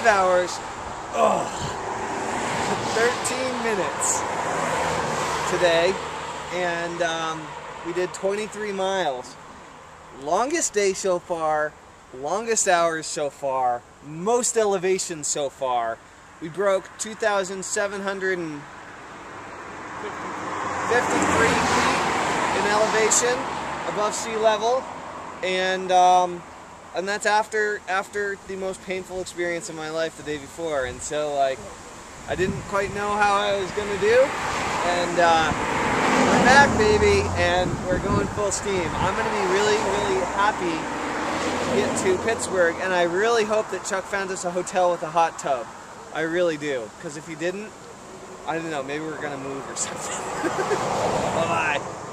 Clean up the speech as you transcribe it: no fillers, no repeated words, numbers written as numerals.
5 hours, 13 minutes today, and we did 23 miles. Longest day so far, longest hours so far, most elevation so far. We broke 2,753 feet in elevation above sea level, and that's after the most painful experience of my life the day before. And so, like, I didn't quite know how I was gonna do, and we're back, baby, and we're going full steam. I'm gonna be really, really happy get to Pittsburgh, and I really hope that Chuck found us a hotel with a hot tub. I really do, because if he didn't, I don't know, maybe we're gonna move or something. Bye-bye.